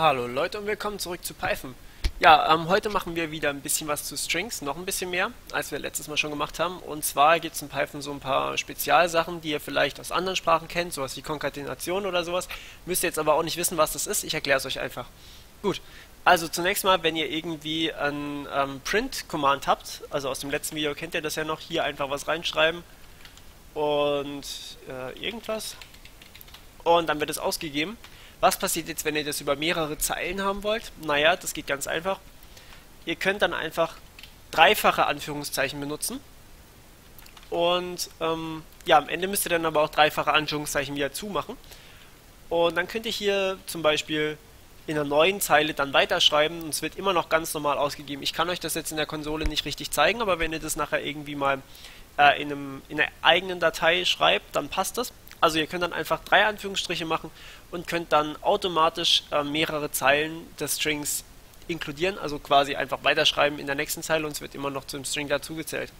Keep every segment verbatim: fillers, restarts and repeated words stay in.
Hallo Leute und willkommen zurück zu Python. Ja, ähm, heute machen wir wieder ein bisschen was zu Strings, noch ein bisschen mehr, als wir letztes Mal schon gemacht haben. Und zwar gibt es in Python so ein paar Spezialsachen, die ihr vielleicht aus anderen Sprachen kennt, sowas wie Konkatenation oder sowas. Müsst ihr jetzt aber auch nicht wissen, was das ist, ich erkläre es euch einfach. Gut, also zunächst mal, wenn ihr irgendwie ein ähm, Print-Command habt, also aus dem letzten Video kennt ihr das ja noch, hier einfach was reinschreiben und äh, irgendwas. Und dann wird es ausgegeben. Was passiert jetzt, wenn ihr das über mehrere Zeilen haben wollt? Naja, das geht ganz einfach. Ihr könnt dann einfach dreifache Anführungszeichen benutzen. Und ähm, ja, am Ende müsst ihr dann aber auch dreifache Anführungszeichen wieder zumachen. Und dann könnt ihr hier zum Beispiel in der neuen Zeile dann weiterschreiben. Und es wird immer noch ganz normal ausgegeben. Ich kann euch das jetzt in der Konsole nicht richtig zeigen, aber wenn ihr das nachher irgendwie mal äh, in, einem, in einer eigenen Datei schreibt, dann passt das. Also ihr könnt dann einfach drei Anführungsstriche machen und könnt dann automatisch äh, mehrere Zeilen des Strings inkludieren, also quasi einfach weiterschreiben in der nächsten Zeile und es wird immer noch zum String dazugezählt.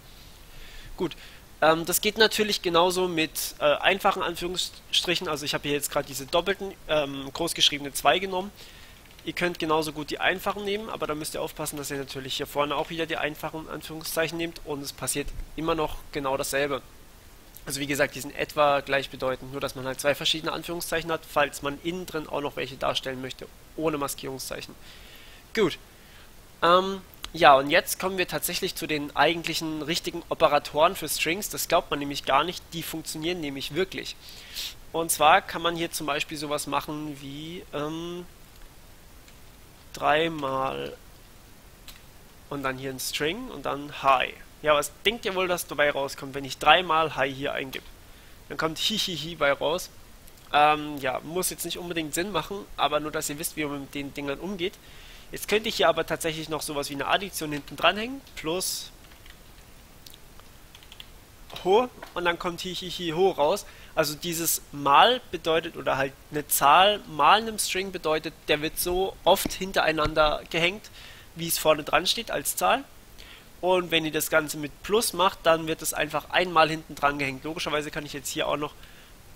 Gut, ähm, das geht natürlich genauso mit äh, einfachen Anführungsstrichen, also ich habe hier jetzt gerade diese doppelten, ähm, großgeschriebene zwei genommen. Ihr könnt genauso gut die einfachen nehmen, aber da müsst ihr aufpassen, dass ihr natürlich hier vorne auch wieder die einfachen Anführungszeichen nehmt und es passiert immer noch genau dasselbe. Also wie gesagt, die sind etwa gleichbedeutend, nur dass man halt zwei verschiedene Anführungszeichen hat, falls man innen drin auch noch welche darstellen möchte, ohne Maskierungszeichen. Gut. Ähm, ja, und jetzt kommen wir tatsächlich zu den eigentlichen richtigen Operatoren für Strings. Das glaubt man nämlich gar nicht, die funktionieren nämlich wirklich. Und zwar kann man hier zum Beispiel sowas machen wie ähm, dreimal und dann hier ein String und dann Hi. Ja, was denkt ihr wohl, dass dabei rauskommt, wenn ich dreimal Hi hier eingib? Dann kommt Hihihi bei raus. Ähm, ja, muss jetzt nicht unbedingt Sinn machen, aber nur, dass ihr wisst, wie man mit den Dingern umgeht. Jetzt könnte ich hier aber tatsächlich noch sowas wie eine Addition hinten dranhängen, plus Ho, und dann kommt Hihihi Ho raus. Also dieses Mal bedeutet, oder halt eine Zahl mal einem String bedeutet, der wird so oft hintereinander gehängt, wie es vorne dran steht als Zahl. Und wenn ihr das Ganze mit Plus macht, dann wird es einfach einmal hinten dran gehängt. Logischerweise kann ich jetzt hier auch noch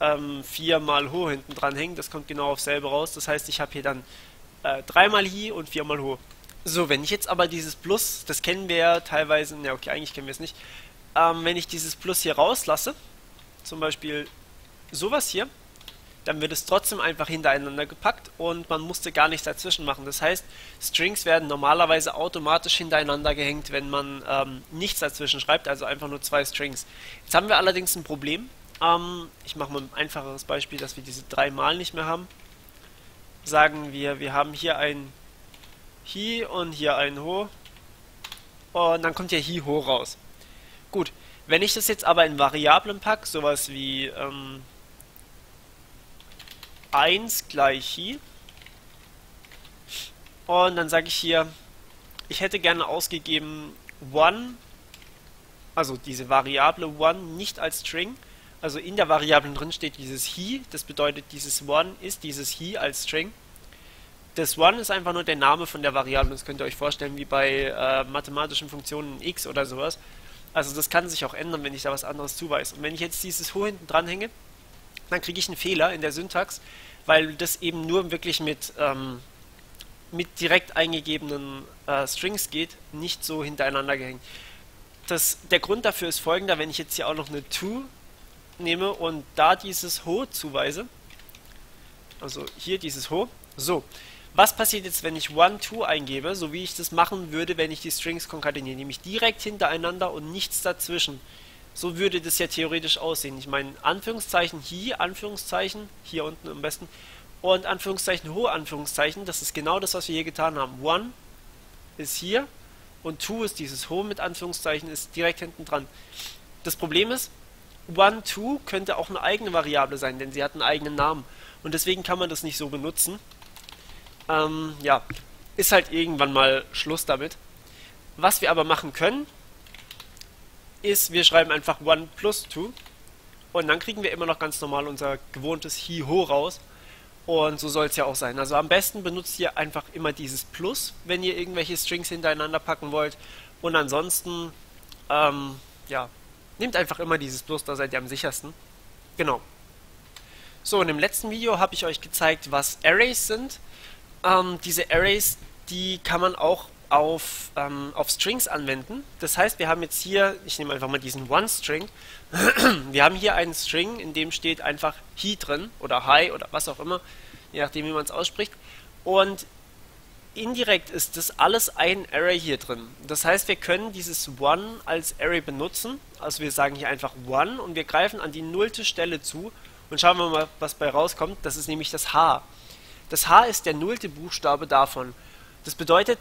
ähm, viermal Ho hinten dran hängen. Das kommt genau auf selbe raus. Das heißt, ich habe hier dann äh, dreimal Hi und viermal Ho. So, wenn ich jetzt aber dieses Plus, das kennen wir ja teilweise, na okay, eigentlich kennen wir es nicht. Ähm, wenn ich dieses Plus hier rauslasse, zum Beispiel sowas hier, dann wird es trotzdem einfach hintereinander gepackt und man musste gar nichts dazwischen machen. Das heißt, Strings werden normalerweise automatisch hintereinander gehängt, wenn man ähm, nichts dazwischen schreibt, also einfach nur zwei Strings. Jetzt haben wir allerdings ein Problem. Ähm, ich mache mal ein einfacheres Beispiel, dass wir diese drei Mal nicht mehr haben. Sagen wir, wir haben hier ein Hi und hier ein Ho und dann kommt ja Hi-Ho raus. Gut, wenn ich das jetzt aber in Variablen packe, sowas wie Ähm, eins gleich Hi und dann sage ich hier, ich hätte gerne ausgegeben one, also diese Variable one nicht als String, also in der Variable drin steht dieses Hi, das bedeutet dieses one ist dieses Hi als String. Das one ist einfach nur der Name von der Variable, das könnt ihr euch vorstellen wie bei äh, mathematischen Funktionen x oder sowas, also das kann sich auch ändern, wenn ich da was anderes zuweise. Und wenn ich jetzt dieses Ho hinten dran hänge, dann kriege ich einen Fehler in der Syntax, weil das eben nur wirklich mit, ähm, mit direkt eingegebenen äh, Strings geht, nicht so hintereinander gehängt. Das, der Grund dafür ist folgender, wenn ich jetzt hier auch noch eine To nehme und da dieses Ho zuweise, also hier dieses Ho, so. Was passiert jetzt, wenn ich one, two eingebe, so wie ich das machen würde, wenn ich die Strings konkateniere, nämlich direkt hintereinander und nichts dazwischen? So würde das ja theoretisch aussehen. Ich meine, Anführungszeichen Hi, Anführungszeichen, hier unten am besten, und Anführungszeichen Ho, Anführungszeichen, das ist genau das, was wir hier getan haben. One ist hier und Two ist dieses Ho mit Anführungszeichen, ist direkt hinten dran. Das Problem ist, One, Two könnte auch eine eigene Variable sein, denn sie hat einen eigenen Namen. Und deswegen kann man das nicht so benutzen. Ähm, ja, ist halt irgendwann mal Schluss damit. Was wir aber machen können, ist, wir schreiben einfach one plus two und dann kriegen wir immer noch ganz normal unser gewohntes Hi-Ho raus und so soll es ja auch sein. Also am besten benutzt ihr einfach immer dieses Plus, wenn ihr irgendwelche Strings hintereinander packen wollt und ansonsten, ähm, ja, nehmt einfach immer dieses Plus, da seid ihr am sichersten. Genau. So, und im letzten Video habe ich euch gezeigt, was Arrays sind. ähm, diese Arrays, die kann man auch auf, ähm, auf Strings anwenden. Das heißt, wir haben jetzt hier, ich nehme einfach mal diesen One-String, wir haben hier einen String, in dem steht einfach Hi drin oder Hi oder was auch immer, je nachdem wie man es ausspricht. Und indirekt ist das alles ein Array hier drin. Das heißt, wir können dieses One als Array benutzen. Also wir sagen hier einfach One und wir greifen an die nullte Stelle zu und schauen wir mal, was bei rauskommt. Das ist nämlich das H. Das H ist der nullte Buchstabe davon. Das bedeutet,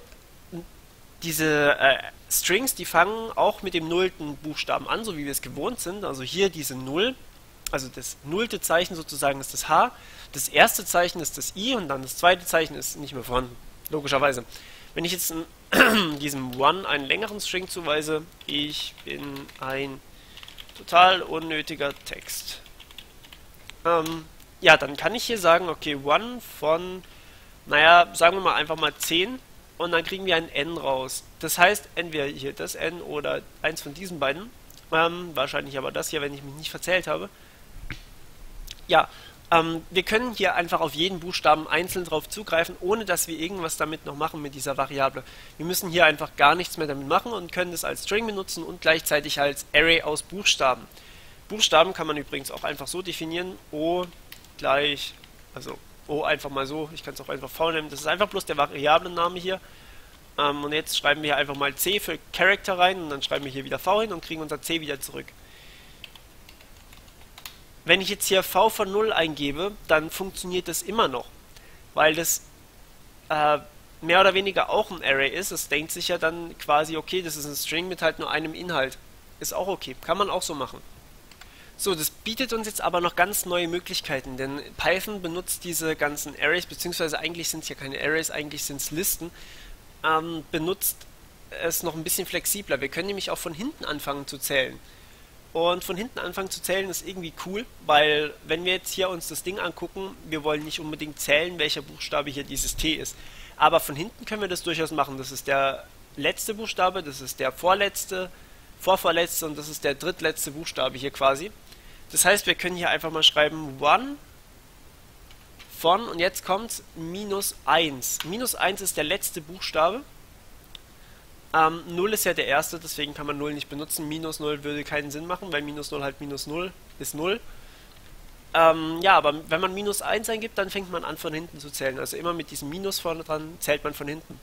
diese äh, Strings, die fangen auch mit dem nullten Buchstaben an, so wie wir es gewohnt sind. Also hier diese Null, also das nullte Zeichen sozusagen ist das H, das erste Zeichen ist das I und dann das zweite Zeichen ist nicht mehr vorhanden. Logischerweise. Wenn ich jetzt diesem One einen längeren String zuweise, ich bin ein total unnötiger Text. Ähm, ja, dann kann ich hier sagen, okay, One von, naja, sagen wir mal einfach mal zehn und dann kriegen wir ein N raus. Das heißt, entweder hier das N oder eins von diesen beiden. Ähm, wahrscheinlich aber das hier, wenn ich mich nicht verzählt habe. Ja, wir können hier einfach auf jeden Buchstaben einzeln drauf zugreifen, ohne dass wir irgendwas damit noch machen mit dieser Variable. Wir müssen hier einfach gar nichts mehr damit machen und können das als String benutzen und gleichzeitig als Array aus Buchstaben. Buchstaben kann man übrigens auch einfach so definieren, O gleich, also O einfach mal so, ich kann es auch einfach V nehmen, das ist einfach bloß der Variablenname hier. Und jetzt schreiben wir hier einfach mal C für Character rein und dann schreiben wir hier wieder V hin und kriegen unser C wieder zurück. Wenn ich jetzt hier v von null eingebe, dann funktioniert das immer noch, weil das äh, mehr oder weniger auch ein Array ist. Es denkt sich ja dann quasi, okay, das ist ein String mit halt nur einem Inhalt. Ist auch okay, kann man auch so machen. So, das bietet uns jetzt aber noch ganz neue Möglichkeiten, denn Python benutzt diese ganzen Arrays, beziehungsweise eigentlich sind es ja keine Arrays, eigentlich sind es Listen, ähm, benutzt es noch ein bisschen flexibler. Wir können nämlich auch von hinten anfangen zu zählen. Und von hinten anfangen zu zählen ist irgendwie cool, weil wenn wir jetzt hier uns das Ding angucken, wir wollen nicht unbedingt zählen, welcher Buchstabe hier dieses T ist. Aber von hinten können wir das durchaus machen. Das ist der letzte Buchstabe, das ist der vorletzte, vorvorletzte und das ist der drittletzte Buchstabe hier quasi. Das heißt, wir können hier einfach mal schreiben, one von, und jetzt kommt's, minus eins. Minus eins ist der letzte Buchstabe. Ähm, null ist ja der erste, deswegen kann man null nicht benutzen. Minus null würde keinen Sinn machen, weil minus null halt minus null ist null. Ähm, ja, aber wenn man minus eins eingibt, dann fängt man an von hinten zu zählen. Also immer mit diesem Minus vorne dran zählt man von hinten.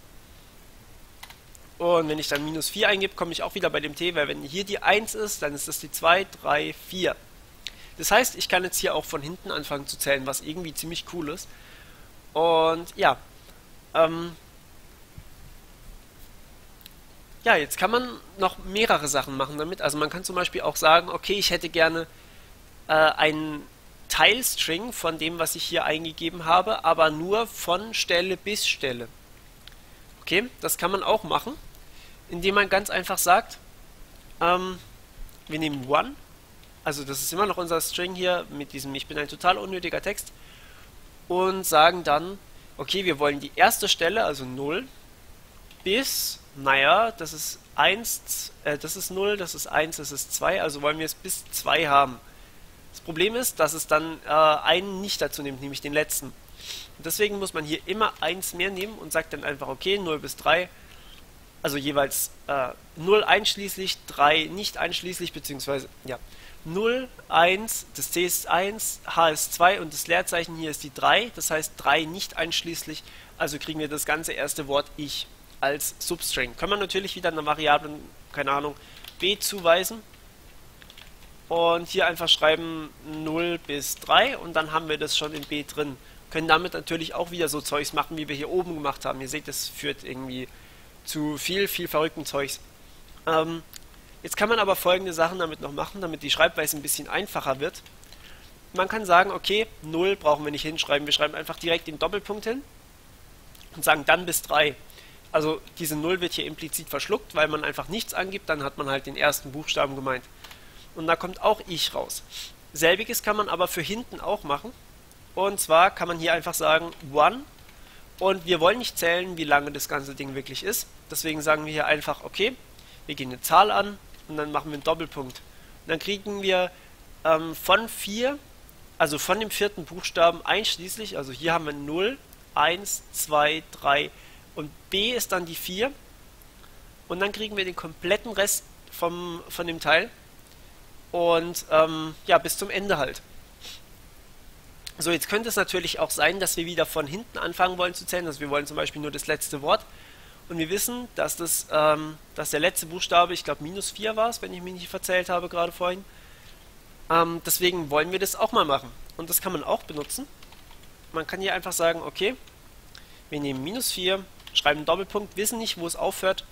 Und wenn ich dann minus vier eingebe, komme ich auch wieder bei dem T, weil wenn hier die eins ist, dann ist das die zwei, drei, vier. Das heißt, ich kann jetzt hier auch von hinten anfangen zu zählen, was irgendwie ziemlich cool ist. Und ja, ähm... Ja, jetzt kann man noch mehrere Sachen machen damit. Also man kann zum Beispiel auch sagen, okay, ich hätte gerne äh, einen Teilstring von dem, was ich hier eingegeben habe, aber nur von Stelle bis Stelle. Okay, das kann man auch machen, indem man ganz einfach sagt, ähm, wir nehmen one, also das ist immer noch unser String hier mit diesem Ich bin ein total unnötiger Text, und sagen dann, okay, wir wollen die erste Stelle, also null, bis... Naja, das ist eins, äh, das ist null, das ist eins, das ist zwei, also wollen wir es bis zwei haben. Das Problem ist, dass es dann äh, einen nicht dazu nimmt, nämlich den letzten. Und deswegen muss man hier immer eins mehr nehmen und sagt dann einfach, okay, null bis drei, also jeweils äh, null einschließlich, drei nicht einschließlich, beziehungsweise, ja, null, eins, das C ist eins, H ist zwei und das Leerzeichen hier ist die drei, das heißt drei nicht einschließlich, also kriegen wir das ganze erste Wort Ich als Substring. Kann man natürlich wieder eine Variable, keine Ahnung, b zuweisen und hier einfach schreiben null bis drei und dann haben wir das schon in b drin. Können damit natürlich auch wieder so Zeugs machen, wie wir hier oben gemacht haben. Ihr seht, das führt irgendwie zu viel, viel verrückten Zeugs. Ähm, jetzt kann man aber folgende Sachen damit noch machen, damit die Schreibweise ein bisschen einfacher wird. Man kann sagen, okay, null brauchen wir nicht hinschreiben, wir schreiben einfach direkt den Doppelpunkt hin und sagen dann bis drei. Also diese null wird hier implizit verschluckt, weil man einfach nichts angibt, dann hat man halt den ersten Buchstaben gemeint. Und da kommt auch Ich raus. Selbiges kann man aber für hinten auch machen. Und zwar kann man hier einfach sagen, one. Und wir wollen nicht zählen, wie lange das ganze Ding wirklich ist. Deswegen sagen wir hier einfach, okay, wir gehen eine Zahl an und dann machen wir einen Doppelpunkt. Und dann kriegen wir ähm, von vier, also von dem vierten Buchstaben einschließlich, also hier haben wir null, eins, zwei, drei und B ist dann die vier. Und dann kriegen wir den kompletten Rest vom, von dem Teil. Und ähm, ja, bis zum Ende halt. So, jetzt könnte es natürlich auch sein, dass wir wieder von hinten anfangen wollen zu zählen. Also wir wollen zum Beispiel nur das letzte Wort. Und wir wissen, dass, das, ähm, dass der letzte Buchstabe, ich glaube, minus vier war es, wenn ich mich nicht verzählt habe gerade vorhin. Ähm, deswegen wollen wir das auch mal machen. Und das kann man auch benutzen. Man kann hier einfach sagen, okay, wir nehmen minus vier, schreiben einen Doppelpunkt, wissen nicht, wo es aufhört,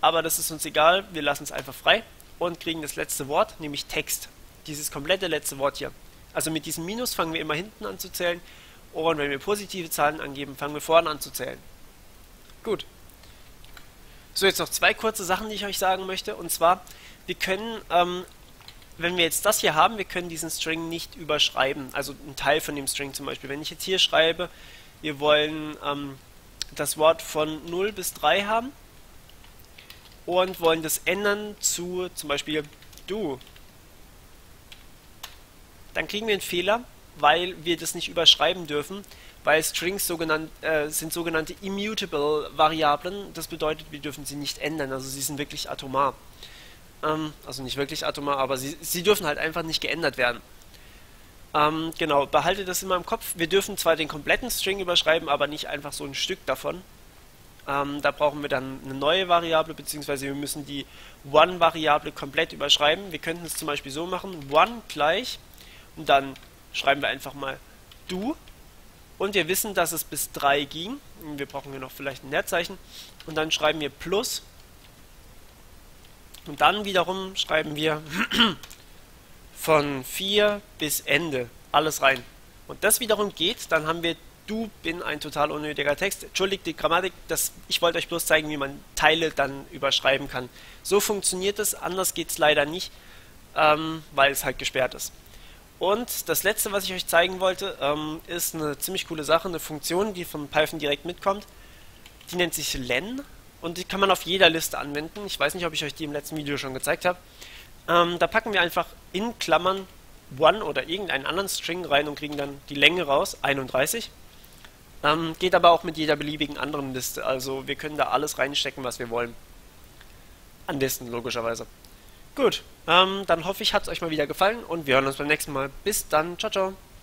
aber das ist uns egal, wir lassen es einfach frei und kriegen das letzte Wort, nämlich Text. Dieses komplette letzte Wort hier. Also mit diesem Minus fangen wir immer hinten an zu zählen und wenn wir positive Zahlen angeben, fangen wir vorne an zu zählen. Gut. So, jetzt noch zwei kurze Sachen, die ich euch sagen möchte. Und zwar, wir können, ähm, wenn wir jetzt das hier haben, wir können diesen String nicht überschreiben. Also einen Teil von dem String zum Beispiel. Wenn ich jetzt hier schreibe, wir wollen ähm, das Wort von null bis drei haben und wollen das ändern zu zum Beispiel du. Dann kriegen wir einen Fehler, weil wir das nicht überschreiben dürfen, weil Strings sogenannt, äh, sind sogenannte immutable Variablen. Das bedeutet, wir dürfen sie nicht ändern, also sie sind wirklich atomar. Ähm, also nicht wirklich atomar, aber sie, sie dürfen halt einfach nicht geändert werden. Ähm, genau, behaltet das immer im Kopf. Wir dürfen zwar den kompletten String überschreiben, aber nicht einfach so ein Stück davon. Ähm, da brauchen wir dann eine neue Variable, beziehungsweise wir müssen die one-Variable komplett überschreiben. Wir könnten es zum Beispiel so machen, one gleich... Und dann schreiben wir einfach mal du. Und wir wissen, dass es bis drei ging. Wir brauchen hier noch vielleicht ein Leerzeichen. Und dann schreiben wir plus. Und dann wiederum schreiben wir von vier bis Ende. Alles rein. Und das wiederum geht. Dann haben wir du bin ein total unnötiger Text. Entschuldigt die Grammatik. Das, ich wollte euch bloß zeigen, wie man Teile dann überschreiben kann. So funktioniert es. Anders geht es leider nicht, ähm, weil es halt gesperrt ist. Und das letzte, was ich euch zeigen wollte, ähm, ist eine ziemlich coole Sache, eine Funktion, die von Python direkt mitkommt. Die nennt sich len und die kann man auf jeder Liste anwenden. Ich weiß nicht, ob ich euch die im letzten Video schon gezeigt habe. Ähm, da packen wir einfach in Klammern one oder irgendeinen anderen String rein und kriegen dann die Länge raus, einunddreißig. Ähm, geht aber auch mit jeder beliebigen anderen Liste, also wir können da alles reinstecken, was wir wollen. An Listen, logischerweise. Gut, ähm, dann hoffe ich, hat es euch mal wieder gefallen und wir hören uns beim nächsten Mal. Bis dann, ciao, ciao.